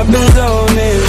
I've been zoning.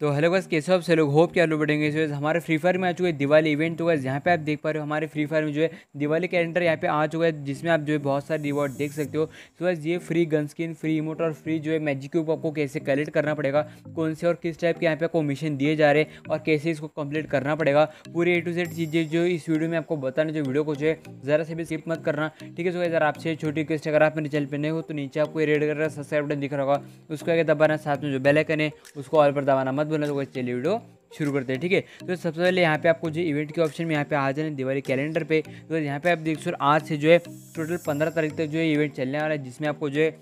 तो hello guys, कैसे हो आप सब लोग। होप कि आप लोग बढ़ेंगे। इस हमारे फ्री फायर में आ चुका है दिवाली इवेंट। तो गाइस यहाँ पे आप देख पा रहे हो हमारे फ्री फायर में जो है दिवाली कैलेंडर यहाँ पे आ चुका है, जिसमें आप जो है बहुत सारे रिवॉर्ड देख सकते हो। तो गाइस ये free gun skin, free emote और फ्री जो है मैजिक क्यूब आपको कैसे कलेक्ट करना पड़ेगा, कौन से और किस टाइप के यहाँ पे आपको मिशन दिए जा रहे हैं और कैसे इसको कंप्लीट करना पड़ेगा, पूरी ए टू जेड चीज़ें जो इस वीडियो में आपको बताने। जो वीडियो को जो है ज़रा से भी स्किप मत करना, ठीक है। तो गाइस आपसे छोटी रिक्वेस्ट, अगर आप मेरे चैनल पे नए हो तो नीचे आपको रेड कलर का सब्सक्राइब बटन दिख रहा होगा, उसको आगे दबाना, साथ में जो बेल आइकन है उसको ऑल पर दबाना मत बोलना। तो चलिए वीडियो शुरू करते हैं, ठीक है। तो सबसे पहले यहाँ पे आपको जो इवेंट के ऑप्शन में यहाँ पे आ जाना है दिवाली कैलेंडर पे। तो यहाँ पे आप देख सकते हो आज से जो है टोटल 15 तारीख तक जो है इवेंट चलने वाला है, जिसमें आपको जो है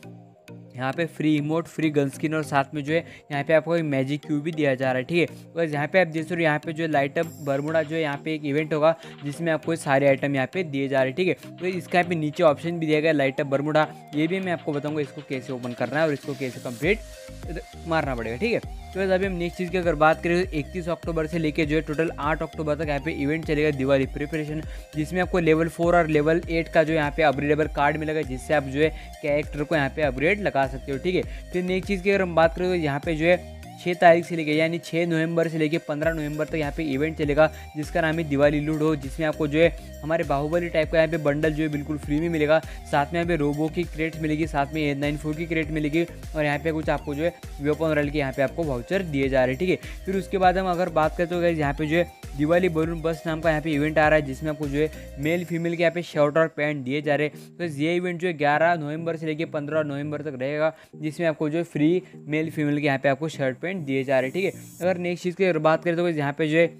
यहाँ पे free emote, free gun skin और साथ में जो है यहाँ पे आपको मैजिक क्यूब भी दिया जा रहा है, ठीक है। बस यहाँ पे आप देख सकते हो यहाँ पे जो लाइट अप बर्मुडा जो है यहाँ पे एक इवेंट होगा, जिसमें आपको सारे आइटम यहाँ पे दिए जा रहे हैं, ठीक है। तो इसका यहाँ पे नीचे ऑप्शन भी दिया गया लाइट अप बर्मुडा, ये भी मैं आपको बताऊँगा इसको कैसे ओपन करना है और इसको कैसे कंप्लीट मारना पड़ेगा, ठीक है। तो अभी हम नेक्स्ट चीज़ की अगर बात करें तो 31 अक्टूबर से लेकर जो है टोटल 8 अक्टूबर तक यहाँ पे इवेंट चलेगा दिवाली प्रिपरेशन, जिसमें आपको लेवल 4 और लेवल 8 का जो यहाँ पे अपग्रेडेबल कार्ड मिलेगा, जिससे आप जो है कैरेक्टर को यहाँ पे अपग्रेड लगा सकते हो, ठीक है। फिर नेक्स्ट चीज़ की अगर हम बात करें तो यहाँ पे जो है 6 तारीख से लेकर यानी 6 नवंबर से लेकर 15 नवंबर तक यहाँ पे इवेंट चलेगा, जिसका नाम है दिवाली लूट हो, जिसमें आपको जो है हमारे बाहुबली टाइप का यहाँ पे बंडल जो है बिल्कुल फ्री में मिलेगा, साथ में यहाँ पे रोबो की क्रेट मिलेगी, साथ में 894 की क्रेट मिलेगी और यहाँ पे कुछ आपको जो है वेपन रॉयल के यहाँ पे आपको वाउचर दिए जा रहे हैं, ठीक है। फिर उसके बाद हम अगर बात करें तो यहाँ पे जो है दिवाली बलून बस नाम का यहाँ पे इवेंट आ रहा है, जिसमें आपको जो है मेल फीमेल के यहाँ पे शर्ट और पैंट दिए जा रहे हैं। तो ये इवेंट जो है 11 नवंबर से लेकर 15 नवंबर तक रहेगा, जिसमें आपको जो है फ्री मेल फीमेल के यहाँ पे आपको शर्ट पैंट दिए जा रहे हैं, ठीक है। अगर नेक्स्ट चीज़ की अगर बात करें तो यहाँ पे जो है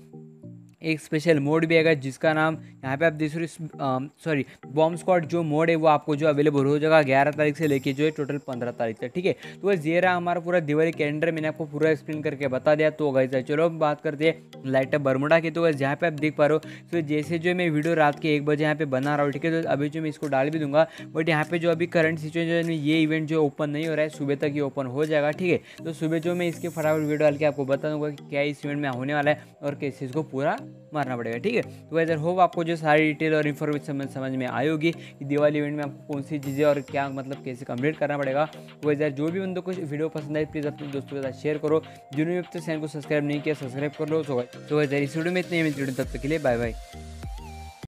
एक स्पेशल मोड भी आएगा, जिसका नाम यहाँ पे आप देख सकते हो बॉम्ब स्क्वाड जो मोड है वो आपको जो अवेलेबल हो जाएगा 11 तारीख से लेके जो है टोटल 15 तारीख तक, ठीक है। तो वह ये रहा हमारा पूरा दिवाली कैलेंडर, मैंने आपको पूरा एक्सप्लेन करके बता दिया। तो गाइस चलो अब बात करते हैं लाइट अप बर्मुडा की। तो गाइस यहाँ पे आप देख पा रहे हो तो जैसे जो मैं वीडियो रात के 1 बजे यहाँ पे बना रहा हूँ, ठीक है। तो अभी जो मैं इसको डाल भी दूंगा, बट यहाँ पे जो अभी करंट सिचुएशन में ये इवेंट जो ओपन नहीं हो रहा है, सुबह तक ये ओपन हो जाएगा, ठीक है। तो सुबह जो मैं इसके फटाफट वीडियो डाल के आपको बता दूंगा कि क्या इस इवेंट में होने वाला है और कैसे इसको पूरा मारना पड़ेगा, ठीक है। तो वैसे होप आपको जो सारी डिटेल और इन्फॉर्मेशन समझ में आई होगी कि दिवाली इवेंट में आपको कौन सी चीज़ें और क्या मतलब कैसे कंप्लीट करना पड़ेगा। वैसे जो भी बंदों को वीडियो पसंद आए प्लीज़ अपने दोस्तों के साथ शेयर करो। जिन्होंने अब तक चैनल को सब्सक्राइब नहीं किया सब्सक्राइब कर लो। तो वैसे इस वीडियो में इतने, तब तक के लिए बाय बाय।